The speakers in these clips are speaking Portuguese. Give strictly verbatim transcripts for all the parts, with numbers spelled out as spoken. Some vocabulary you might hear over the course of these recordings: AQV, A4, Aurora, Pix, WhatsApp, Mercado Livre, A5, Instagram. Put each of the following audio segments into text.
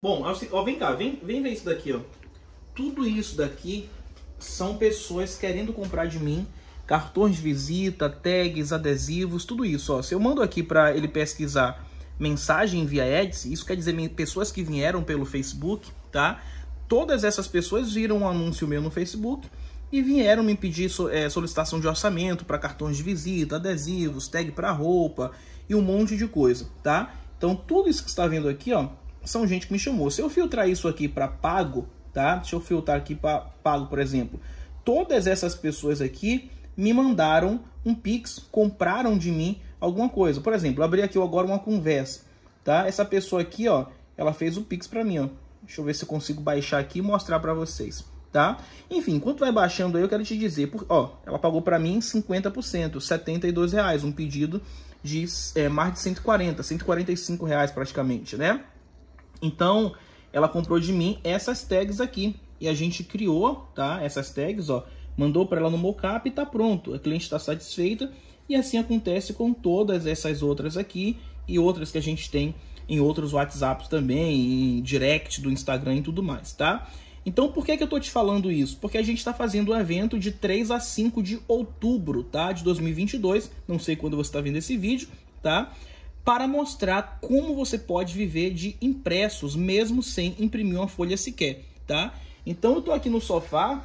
Bom, ó, vem cá, vem, vem ver isso daqui, ó. Tudo isso daqui são pessoas querendo comprar de mim cartões de visita, tags, adesivos, tudo isso, ó. Se eu mando aqui para ele pesquisar mensagem via Ads, isso quer dizer pessoas que vieram pelo Facebook, tá? Todas essas pessoas viram um anúncio meu no Facebook e vieram me pedir solicitação de orçamento para cartões de visita, adesivos, tag para roupa e um monte de coisa, tá? Então tudo isso que você está vendo aqui, ó, são gente que me chamou. Se eu filtrar isso aqui para pago, tá? Deixa eu filtrar aqui para pago, por exemplo. Todas essas pessoas aqui me mandaram um Pix, compraram de mim alguma coisa. Por exemplo, abri aqui agora uma conversa, tá? Essa pessoa aqui, ó, ela fez o Pix para mim, ó. Deixa eu ver se eu consigo baixar aqui e mostrar para vocês, tá? Enfim, enquanto vai baixando aí, eu quero te dizer, por, ó, ela pagou para mim cinquenta por cento, setenta e dois reais, um pedido de é, mais de cento e quarenta, cento e quarenta e cinco reais praticamente, né? Então, ela comprou de mim essas tags aqui. E a gente criou, tá? Essas tags, ó. Mandou para ela no mockup e tá pronto. A cliente está satisfeita. E assim acontece com todas essas outras aqui. E outras que a gente tem em outros WhatsApps também. Em direct do Instagram e tudo mais, tá? Então, por que que eu tô te falando isso? Porque a gente tá fazendo um evento de três a cinco de outubro, tá? De dois mil e vinte e dois. Não sei quando você tá vendo esse vídeo, tá? Para mostrar como você pode viver de impressos, mesmo sem imprimir uma folha sequer, tá? Então eu tô aqui no sofá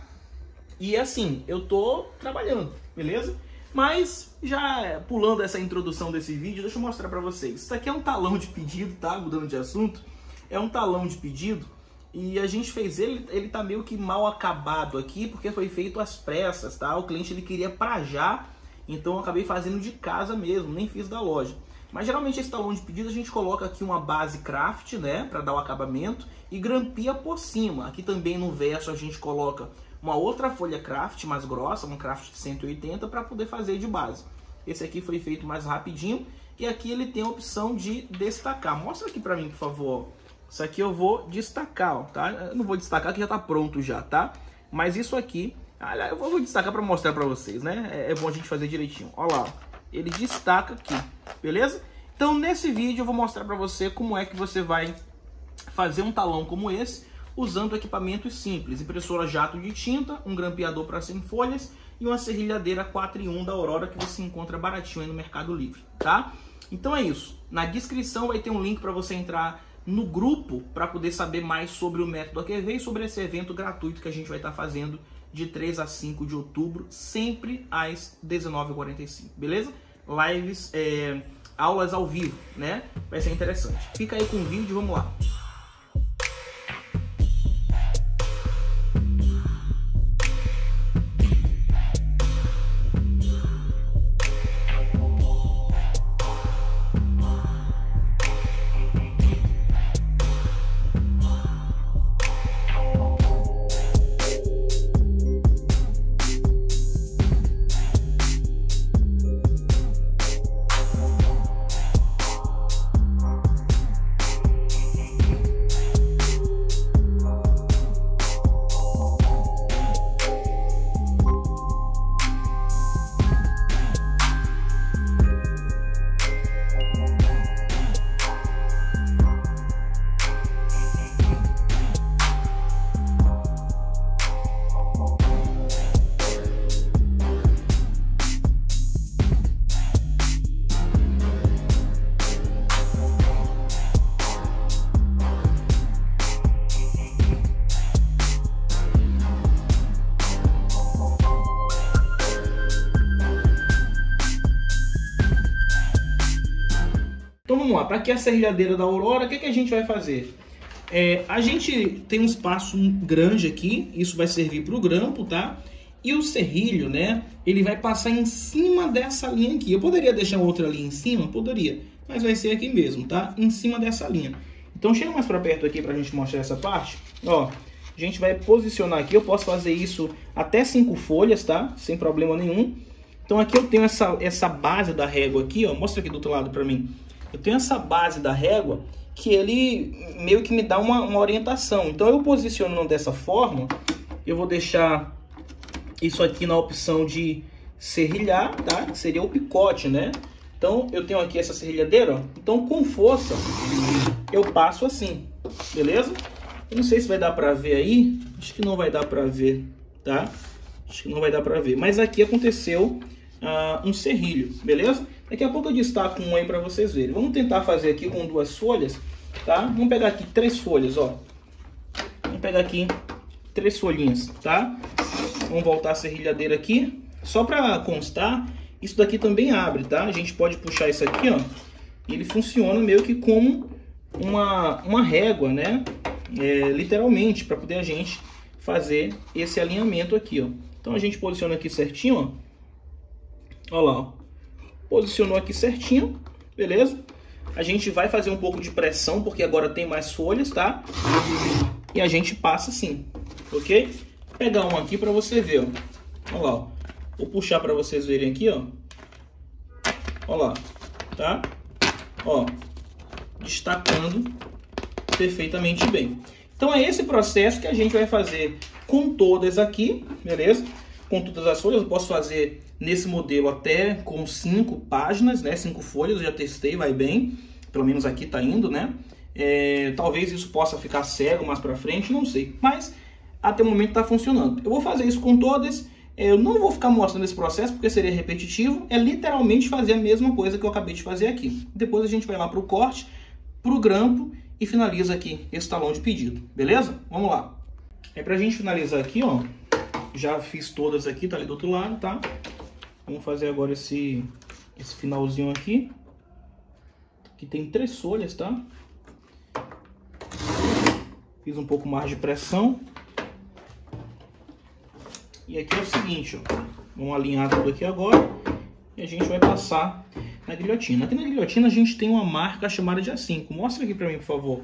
e assim, eu tô trabalhando, beleza? Mas já pulando essa introdução desse vídeo, deixa eu mostrar pra vocês. Isso aqui é um talão de pedido, tá? Mudando de assunto. É um talão de pedido e a gente fez ele, ele tá meio que mal acabado aqui, porque foi feito às pressas, tá? O cliente ele queria pra já, então eu acabei fazendo de casa mesmo, nem fiz da loja. Mas geralmente esse talão de pedido a gente coloca aqui uma base craft, né, para dar o acabamento e grampia por cima. Aqui também no verso a gente coloca uma outra folha craft mais grossa, um craft de cento e oitenta para poder fazer de base. Esse aqui foi feito mais rapidinho e aqui ele tem a opção de destacar. Mostra aqui para mim, por favor. Isso aqui eu vou destacar, ó, tá? Eu não vou destacar que já tá pronto já, tá? Mas isso aqui, eu vou destacar para mostrar para vocês, né? É bom a gente fazer direitinho. Olha lá, ó. Ele destaca aqui, beleza? Então nesse vídeo eu vou mostrar para você como é que você vai fazer um talão como esse usando equipamentos simples. Impressora jato de tinta, um grampeador para cem folhas e uma serrilhadeira quatro em um da Aurora que você encontra baratinho aí no Mercado Livre, tá? Então é isso. Na descrição vai ter um link para você entrar no grupo para poder saber mais sobre o método A Q V e sobre esse evento gratuito que a gente vai estar fazendo de três a cinco de outubro, sempre às dezenove e quarenta e cinco, beleza? Lives, é, aulas ao vivo, né? Vai ser interessante. Fica aí com o vídeo, vamos lá. Vamos lá, para que a serrilhadeira da Aurora, o que, que a gente vai fazer? É, a gente tem um espaço grande aqui, isso vai servir para o grampo, tá? E o serrilho, né, ele vai passar em cima dessa linha aqui. Eu poderia deixar outra linha em cima? Poderia, mas vai ser aqui mesmo, tá? Em cima dessa linha. Então chega mais para perto aqui para a gente mostrar essa parte. Ó, a gente vai posicionar aqui, eu posso fazer isso até cinco folhas, tá? Sem problema nenhum. Então aqui eu tenho essa, essa base da régua aqui, ó, mostra aqui do outro lado para mim. Eu tenho essa base da régua que ele meio que me dá uma, uma orientação. Então eu posiciono dessa forma, eu vou deixar isso aqui na opção de serrilhar, tá? Que seria o picote, né? Então eu tenho aqui essa serrilhadeira, ó. Então com força eu passo assim, beleza? Eu não sei se vai dar pra ver aí, acho que não vai dar pra ver, tá? Acho que não vai dar pra ver, mas aqui aconteceu uh, um serrilho, beleza? Daqui a pouco eu destaco um aí pra vocês verem. Vamos tentar fazer aqui com duas folhas, tá? Vamos pegar aqui três folhas, ó. Vamos pegar aqui três folhinhas, tá? Vamos voltar a serrilhadeira aqui. Só pra constar, isso daqui também abre, tá? A gente pode puxar isso aqui, ó. E ele funciona meio que como uma, uma régua, né? É, literalmente, para poder a gente fazer esse alinhamento aqui, ó. Então a gente posiciona aqui certinho, ó. Olha lá, ó. Posicionou aqui certinho, beleza? A gente vai fazer um pouco de pressão, porque agora tem mais folhas, tá? E a gente passa assim, ok? Vou pegar um aqui para você ver, ó. Olha lá, ó. Vou puxar para vocês verem aqui, ó. Olha lá, tá? Ó, destacando perfeitamente bem. Então é esse processo que a gente vai fazer com todas aqui, beleza? Com todas as folhas, eu posso fazer nesse modelo até com cinco páginas, né? Cinco folhas, eu já testei, vai bem. Pelo menos aqui tá indo, né? É, talvez isso possa ficar cego mais pra frente, não sei. Mas até o momento tá funcionando. Eu vou fazer isso com todas. Eu não vou ficar mostrando esse processo porque seria repetitivo. É literalmente fazer a mesma coisa que eu acabei de fazer aqui. Depois a gente vai lá para o corte, para o grampo e finaliza aqui esse talão de pedido. Beleza? Vamos lá. É para a gente finalizar aqui, ó. Já fiz todas aqui, tá ali do outro lado, tá? Vamos fazer agora esse, esse finalzinho aqui. Aqui tem três folhas, tá? Fiz um pouco mais de pressão. E aqui é o seguinte, ó, vamos alinhar tudo aqui agora e a gente vai passar na guilhotina. Aqui na guilhotina a gente tem uma marca chamada de A cinco. Mostra aqui para mim, por favor.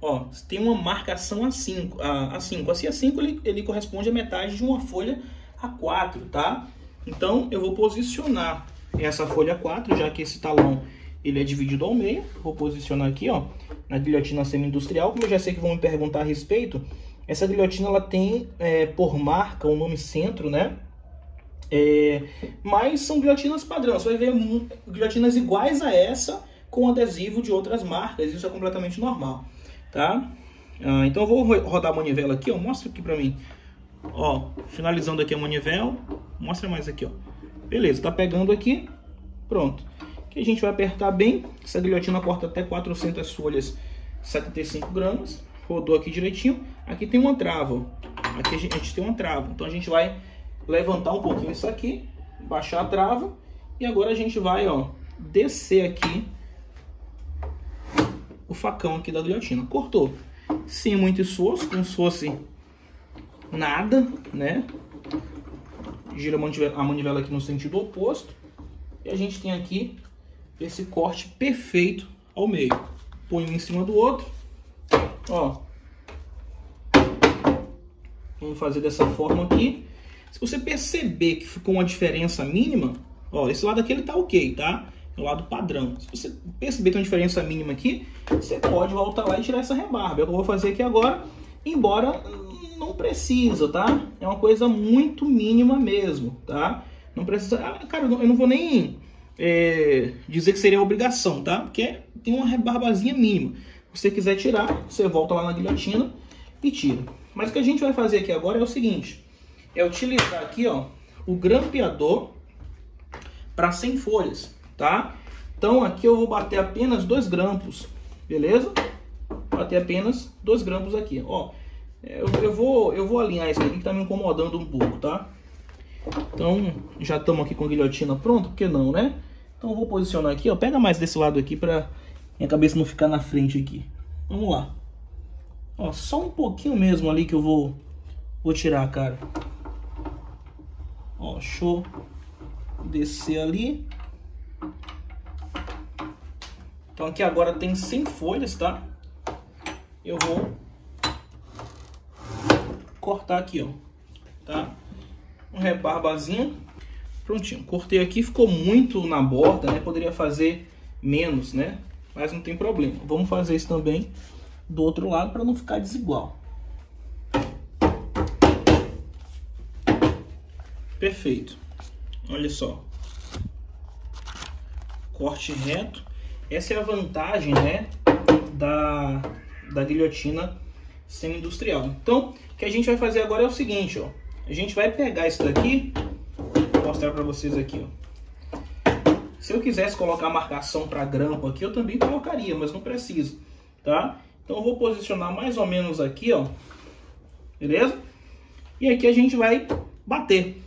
Ó, tem uma marcação A cinco. A, A cinco, assim, A cinco ele, ele corresponde à metade de uma folha A quatro, tá? Então eu vou posicionar essa folha A quatro, já que esse talão ele é dividido ao meio. Vou posicionar aqui, ó, na guilhotina semi-industrial. Como eu já sei que vão me perguntar a respeito... Essa guilhotina ela tem é, por marca o nome centro, né? É, mas são guilhotinas padrão. Você vai ver guilhotinas iguais a essa com adesivo de outras marcas. Isso é completamente normal, tá? Ah, então eu vou rodar a manivela aqui, ó. Mostra aqui pra mim. Ó, finalizando aqui a manivela. Mostra mais aqui, ó. Beleza, tá pegando aqui. Pronto. Aqui a gente vai apertar bem. Essa guilhotina corta até quatrocentas folhas, setenta e cinco gramas. Rodou aqui direitinho. Aqui tem uma trava. Aqui a gente, a gente tem uma trava. Então a gente vai levantar um pouquinho isso aqui. Baixar a trava. E agora a gente vai, ó, descer aqui o facão aqui da guilhotina. Cortou. Sem muito esforço. Como se fosse nada, né? Gira a manivela, a manivela aqui no sentido oposto. E a gente tem aqui esse corte perfeito ao meio. Põe um em cima do outro. Ó, vamos fazer dessa forma aqui. Se você perceber que ficou uma diferença mínima, ó, esse lado aqui ele tá ok, tá? É o lado padrão. Se você perceber que tem uma diferença mínima aqui, você pode voltar lá e tirar essa rebarba. É o que eu vou fazer aqui agora, embora não precisa, tá? É uma coisa muito mínima mesmo, tá? Não precisa... Ah, cara, eu não vou nem é, dizer que seria obrigação, tá? Porque tem uma rebarbazinha mínima. Se você quiser tirar, você volta lá na guilhotina e tira. Mas o que a gente vai fazer aqui agora é o seguinte. É utilizar aqui, ó, o grampeador para cem folhas, tá? Então aqui eu vou bater apenas dois grampos, beleza? Bater apenas dois grampos aqui, ó. Eu, eu, vou, eu vou alinhar isso aqui que tá me incomodando um pouco, tá? Então já estamos aqui com a guilhotina pronta, por que não, né? Então eu vou posicionar aqui, ó. Pega mais desse lado aqui para... minha cabeça não ficar na frente aqui. Vamos lá. Ó, só um pouquinho mesmo ali que eu vou, vou tirar, cara. Ó, show. Descer ali. Então aqui agora tem cem folhas, tá? Eu vou cortar aqui, ó. Tá? Um rebarbazinho. Prontinho. Cortei aqui, ficou muito na borda, né? Poderia fazer menos, né? Mas não tem problema. Vamos fazer isso também do outro lado para não ficar desigual. Perfeito. Olha só. Corte reto. Essa é a vantagem, né, da, da guilhotina semi-industrial. Então, o que a gente vai fazer agora é o seguinte, ó. A gente vai pegar isso daqui, vou mostrar para vocês aqui, ó. Se eu quisesse colocar a marcação para grampo aqui, eu também colocaria, mas não preciso, tá? Então, eu vou posicionar mais ou menos aqui, ó. Beleza? E aqui a gente vai bater.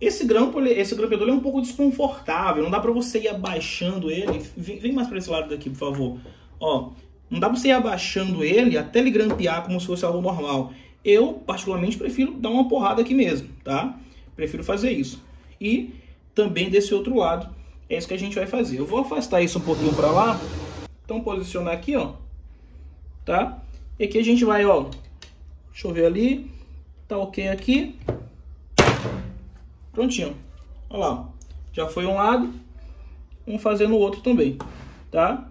Esse grampo, esse grampeador é um pouco desconfortável, não dá pra você ir abaixando ele. Vem, vem mais pra esse lado daqui, por favor. Ó, não dá pra você ir abaixando ele até ele grampear como se fosse algo normal. Eu, particularmente, prefiro dar uma porrada aqui mesmo, tá? Prefiro fazer isso. E também desse outro lado, é isso que a gente vai fazer. Eu vou afastar isso um pouquinho pra lá. Então, posicionar aqui, ó. Tá? E aqui a gente vai, ó. Deixa eu ver ali. Tá ok aqui. Prontinho. Olha lá. Já foi um lado. Vamos fazer no outro também. Tá?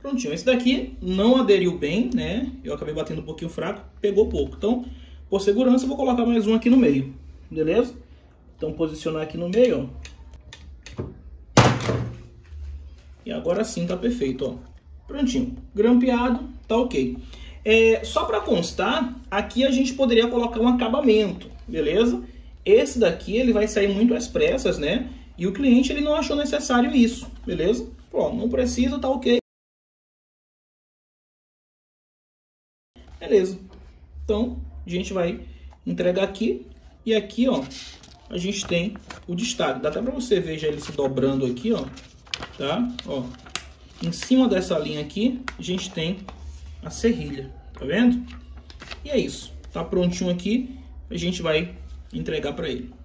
Prontinho. Esse daqui não aderiu bem, né? Eu acabei batendo um pouquinho fraco. Pegou pouco. Então, por segurança, eu vou colocar mais um aqui no meio. Beleza? Então, posicionar aqui no meio, ó. E agora sim tá perfeito, ó. Prontinho. Grampeado. Tá ok. É, só para constar, aqui a gente poderia colocar um acabamento. Beleza? Esse daqui ele vai sair muito às pressas, né? E o cliente ele não achou necessário isso, beleza? Pô, não precisa, tá ok. Beleza. Então, a gente vai entregar aqui. E aqui, ó, a gente tem o destaque. Dá até pra você ver já ele se dobrando aqui, ó. Tá? Ó. Em cima dessa linha aqui, a gente tem a serrilha. Tá vendo? E é isso. Tá prontinho aqui. A gente vai entregar para ele.